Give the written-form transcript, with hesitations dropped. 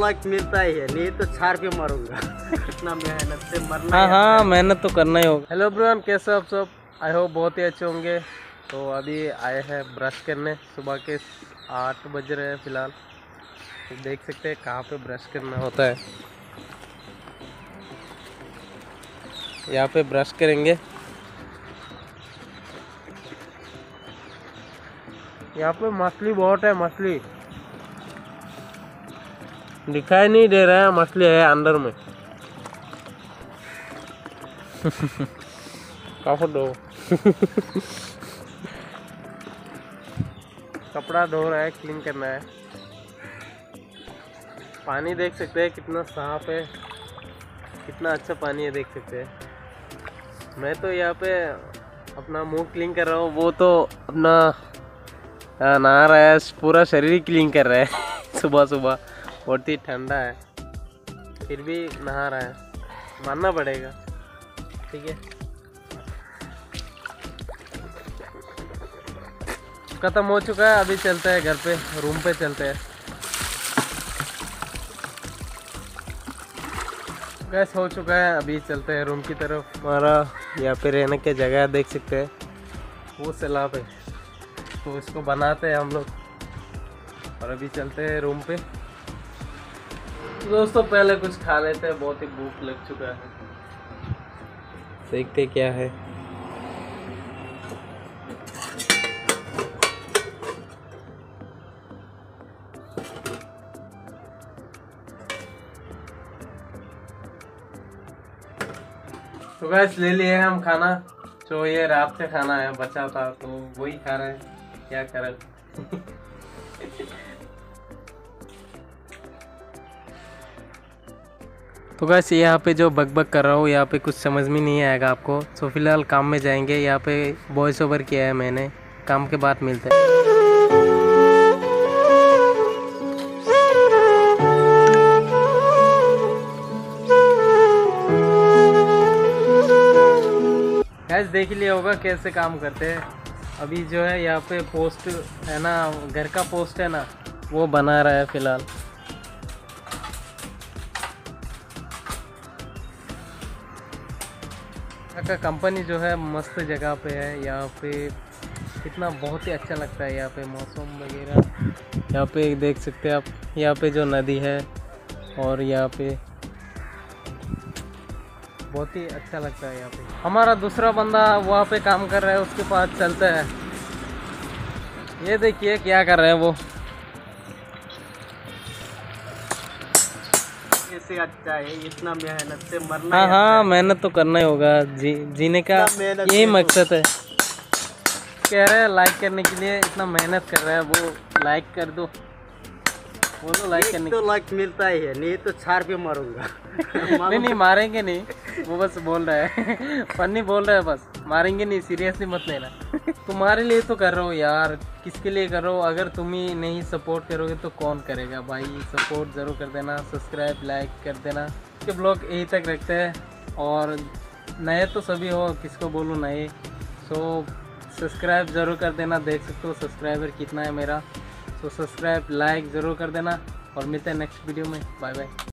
लाख मिलता ही है, नहीं तो छाड़ के मरूंगा। इतना मेहनत से मरना। हाँ, मेहनत तो करना ही होगा। हेलो ब्रदर, कैसे आप सब? आई होप बहुत ही अच्छे होंगे। तो अभी आए हैं ब्रश करने, सुबह के 8 बज रहे हैं फिलहाल। तो देख सकते हैं कहाँ पे ब्रश करना होता है। यहाँ पे ब्रश करेंगे। यहाँ पे मछली बहुत है, मछली दिखाई नहीं दे रहा है, मछली है अंदर में। कपड़ा धो रहा है, क्लीन करना है। पानी देख सकते हैं कितना साफ है, कितना अच्छा पानी है, देख सकते हैं। मैं तो यहाँ पे अपना मुंह क्लीन कर रहा हूँ, वो तो अपना नहा रहा है, पूरा शरीर क्लीन कर रहा है। सुबह सुबह बहुत ही ठंडा है, फिर भी नहा रहा है, मानना पड़ेगा। ठीक है, खत्म हो चुका है, अभी चलते हैं घर पे, रूम पे चलते हैं। गैस हो चुका है, अभी चलते हैं रूम की तरफ। हमारा यहाँ पे रहने की जगह देख सकते हैं, वो सैलाब है, तो इसको बनाते हैं हम लोग। और अभी चलते हैं रूम पे। दोस्तों पहले कुछ खा लेते हैं, बहुत ही भूख लग चुका है, देखते क्या है। तो गैस ले लिए हम खाना, जो ये रात से खाना है बचा था, तो वही खा रहे हैं, क्या करें। तो बस यहाँ पे जो बग बग कर रहा हूँ, यहाँ पे कुछ समझ में नहीं आएगा आपको। तो फिलहाल काम में जाएंगे। यहाँ पे वॉइस ओवर किया है मैंने, काम के बाद मिलते हैं। गैस देख लिया होगा कैसे काम करते हैं। अभी जो है यहाँ पे पोस्ट है ना, घर का पोस्ट है ना, वो बना रहा है फिलहाल। का कंपनी जो है मस्त जगह पे है। यहाँ पे कितना बहुत ही अच्छा लगता है, यहाँ पे मौसम वगैरह। यहाँ पे देख सकते हैं आप, यहाँ पे जो नदी है, और यहाँ पे बहुत ही अच्छा लगता है। यहाँ पे हमारा दूसरा बंदा वहाँ पे काम कर रहा है, उसके पास चलते हैं। ये देखिए क्या कर रहे हैं वो। अच्छा है, इतना मेहनत से मरना। हाँ, मेहनत तो करना ही होगा, जीने का यही मकसद है। कह रहे हैं लाइक करने के लिए इतना मेहनत कर रहा है, वो लाइक कर दो। वो तो लाइक करने तो लाइक मिलता ही है, नहीं तो छाड़ के मरूंगा। नहीं मारेंगे नहीं, वो बस बोल रहा है, फनी बोल रहा है, बस मारेंगे नहीं, सीरियसली मत लेना। तुम्हारे लिए तो कर रहा हो यार, किसके लिए कर रहा हो? अगर तुम ही नहीं सपोर्ट करोगे तो कौन करेगा भाई। सपोर्ट ज़रूर कर देना, सब्सक्राइब लाइक कर देना। के ब्लॉग यहीं तक रखते हैं, और नए तो सभी हो, किसको बोलूँ नए। सो सब्सक्राइब ज़रूर कर देना, देख सकते हो सब्सक्राइबर कितना है मेरा। सो सब्सक्राइब लाइक ज़रूर कर देना, और मिलते हैं नेक्स्ट वीडियो में। Bye bye.